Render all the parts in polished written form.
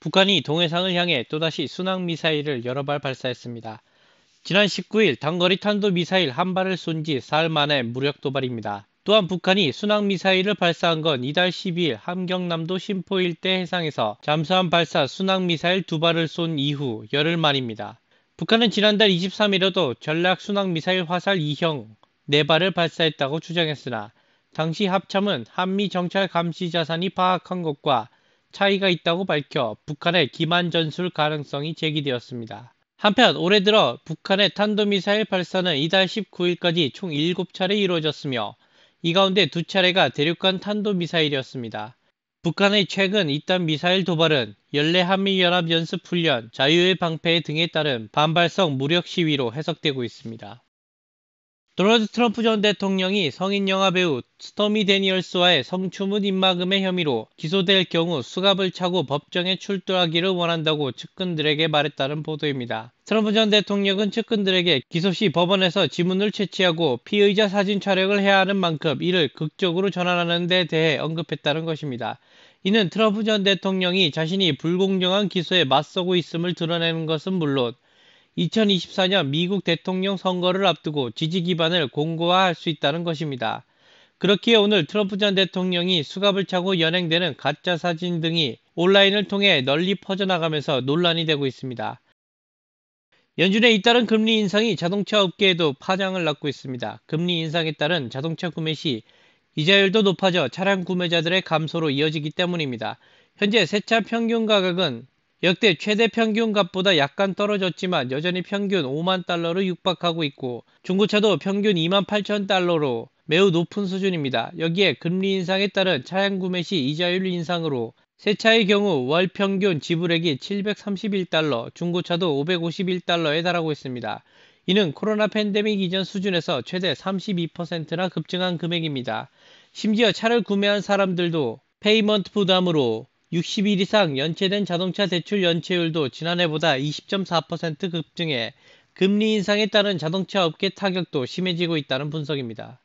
북한이 동해상을 향해 또다시 순항미사일을 여러 발 발사했습니다. 지난 19일 단거리 탄도미사일 한 발을 쏜 지 사흘 만에 무력 도발입니다. 또한 북한이 순항미사일을 발사한 건 이달 12일 함경남도 신포 일대 해상에서 잠수함 발사 순항미사일 두 발을 쏜 이후 열흘 만입니다. 북한은 지난달 23일에도 전략 순항미사일 화살 2형 4발을 발사했다고 주장했으나 당시 합참은 한미 정찰 감시 자산이 파악한 것과 차이가 있다고 밝혀 북한의 기만 전술 가능성이 제기되었습니다. 한편 올해 들어 북한의 탄도미사일 발사는 이달 19일까지 총 7차례 이루어졌으며 이 가운데 2차례가 대륙간 탄도미사일이었습니다. 북한의 최근 잇단 미사일 도발은 연례 한미연합연습훈련, 자유의 방패 등에 따른 반발성 무력 시위로 해석되고 있습니다. 도널드 트럼프 전 대통령이 성인 영화배우 스토미 데니얼스와의 성추문 입막음의 혐의로 기소될 경우 수갑을 차고 법정에 출두하기를 원한다고 측근들에게 말했다는 보도입니다. 트럼프 전 대통령은 측근들에게 기소 시 법원에서 지문을 채취하고 피의자 사진 촬영을 해야 하는 만큼 이를 극적으로 전환하는 데 대해 언급했다는 것입니다. 이는 트럼프 전 대통령이 자신이 불공정한 기소에 맞서고 있음을 드러내는 것은 물론 2024년 미국 대통령 선거를 앞두고 지지 기반을 공고화할 수 있다는 것입니다. 그렇기에 오늘 트럼프 전 대통령이 수갑을 차고 연행되는 가짜 사진 등이 온라인을 통해 널리 퍼져나가면서 논란이 되고 있습니다. 연준의 잇따른 금리 인상이 자동차 업계에도 파장을 낳고 있습니다. 금리 인상에 따른 자동차 구매 시 이자율도 높아져 차량 구매자들의 감소로 이어지기 때문입니다. 현재 새 차 평균 가격은 역대 최대 평균 값보다 약간 떨어졌지만 여전히 평균 5만 달러로 육박하고 있고 중고차도 평균 2만 8천 달러로 매우 높은 수준입니다. 여기에 금리 인상에 따른 차량 구매 시 이자율 인상으로 새 차의 경우 월 평균 지불액이 731달러, 중고차도 551달러에 달하고 있습니다. 이는 코로나 팬데믹 이전 수준에서 최대 32%나 급증한 금액입니다. 심지어 차를 구매한 사람들도 페이먼트 부담으로 60일 이상 연체된 자동차 대출 연체율도 지난해보다 20.4% 급증해 금리 인상에 따른 자동차 업계 타격도 심해지고 있다는 분석입니다.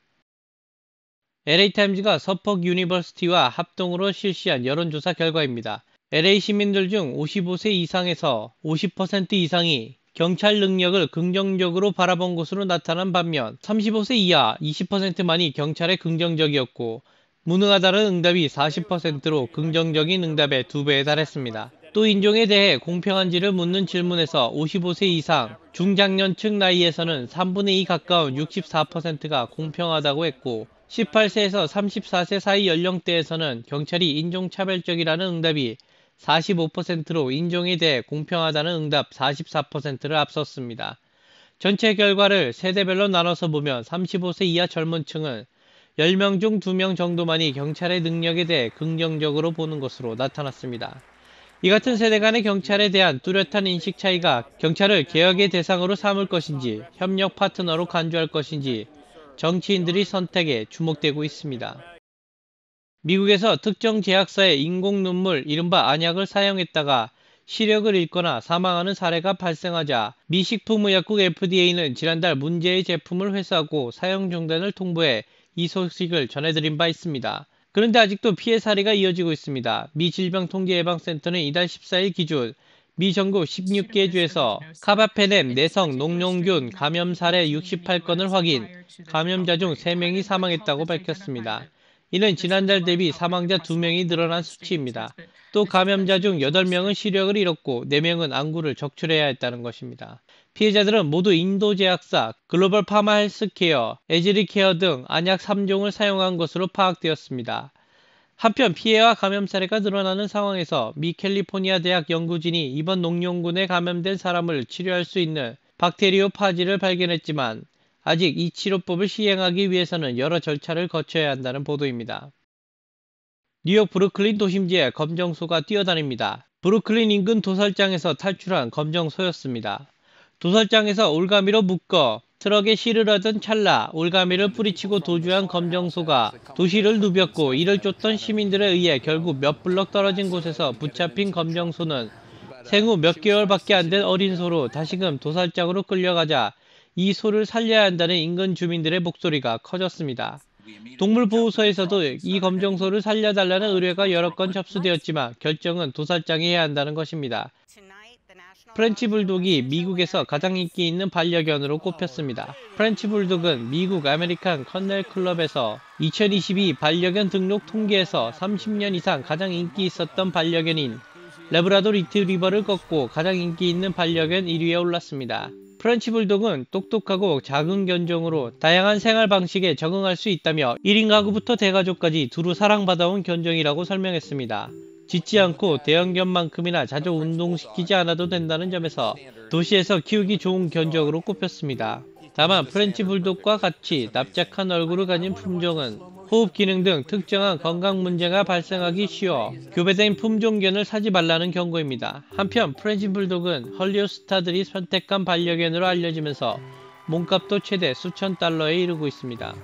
LA타임즈가 서퍽 유니버시티와 합동으로 실시한 여론조사 결과입니다. LA 시민들 중 55세 이상에서 50% 이상이 경찰 능력을 긍정적으로 바라본 것으로 나타난 반면 35세 이하 20%만이 경찰에 긍정적이었고 무능하다는 응답이 40%로 긍정적인 응답의 2배에 달했습니다. 또 인종에 대해 공평한지를 묻는 질문에서 55세 이상 중장년층 나이에서는 3분의 2 가까운 64%가 공평하다고 했고 18세에서 34세 사이 연령대에서는 경찰이 인종차별적이라는 응답이 45%로 인종에 대해 공평하다는 응답 44%를 앞섰습니다. 전체 결과를 세대별로 나눠서 보면 35세 이하 젊은 층은 10명 중 2명 정도만이 경찰의 능력에 대해 긍정적으로 보는 것으로 나타났습니다. 이 같은 세대 간의 경찰에 대한 뚜렷한 인식 차이가 경찰을 개혁의 대상으로 삼을 것인지, 협력 파트너로 간주할 것인지 정치인들의 선택에 주목되고 있습니다. 미국에서 특정 제약사의 인공눈물, 이른바 안약을 사용했다가 시력을 잃거나 사망하는 사례가 발생하자 미 식품의약국 FDA는 지난달 문제의 제품을 회수하고 사용 중단을 통보해 이 소식을 전해드린 바 있습니다. 그런데 아직도 피해 사례가 이어지고 있습니다. 미 질병통제예방센터는 이달 14일 기준 미 전국 16개 주에서 카바페넴 내성 녹농균 감염 사례 68건을 확인, 감염자 중 3명이 사망했다고 밝혔습니다. 이는 지난달 대비 사망자 2명이 늘어난 수치입니다. 또 감염자 중 8명은 시력을 잃었고 4명은 안구를 적출해야 했다는 것입니다. 피해자들은 모두 인도 제약사, 글로벌 파마 헬스케어, 에지리케어 등 안약 3종을 사용한 것으로 파악되었습니다. 한편 피해와 감염 사례가 늘어나는 상황에서 미 캘리포니아 대학 연구진이 이번 농용군에 감염된 사람을 치료할 수 있는 박테리오파지를 발견했지만 아직 이 치료법을 시행하기 위해서는 여러 절차를 거쳐야 한다는 보도입니다. 뉴욕 브루클린 도심지에 검정소가 뛰어다닙니다. 브루클린 인근 도살장에서 탈출한 검정소였습니다. 도살장에서 올가미로 묶어 트럭에 실을 하던 찰나 올가미를 뿌리치고 도주한 검정소가 도시를 누볐고 이를 쫓던 시민들에 의해 결국 몇 블럭 떨어진 곳에서 붙잡힌 검정소는 생후 몇 개월밖에 안 된 어린 소로 다시금 도살장으로 끌려가자 이 소를 살려야 한다는 인근 주민들의 목소리가 커졌습니다. 동물보호소에서도 이 검정소를 살려달라는 의뢰가 여러 건 접수되었지만 결정은 도살장이 해야 한다는 것입니다. 프렌치 불독이 미국에서 가장 인기 있는 반려견으로 꼽혔습니다. 프렌치 불독은 미국 아메리칸 커넬 클럽에서 2022 반려견 등록 통계에서 30년 이상 가장 인기 있었던 반려견인 라브라도 리트리버를 꺾고 가장 인기 있는 반려견 1위에 올랐습니다. 프렌치 불독은 똑똑하고 작은 견종으로 다양한 생활 방식에 적응할 수 있다며 1인 가구부터 대가족까지 두루 사랑받아온 견종이라고 설명했습니다. 짖지 않고 대형견만큼이나 자주 운동시키지 않아도 된다는 점에서 도시에서 키우기 좋은 견종으로 꼽혔습니다. 다만 프렌치 불독과 같이 납작한 얼굴을 가진 품종은 호흡 기능 등 특정한 건강 문제가 발생하기 쉬워 교배된 품종견을 사지 말라는 경고입니다. 한편 프렌치 불독은 헐리우드 스타들이 선택한 반려견으로 알려지면서 몸값도 최대 수천 달러에 이르고 있습니다.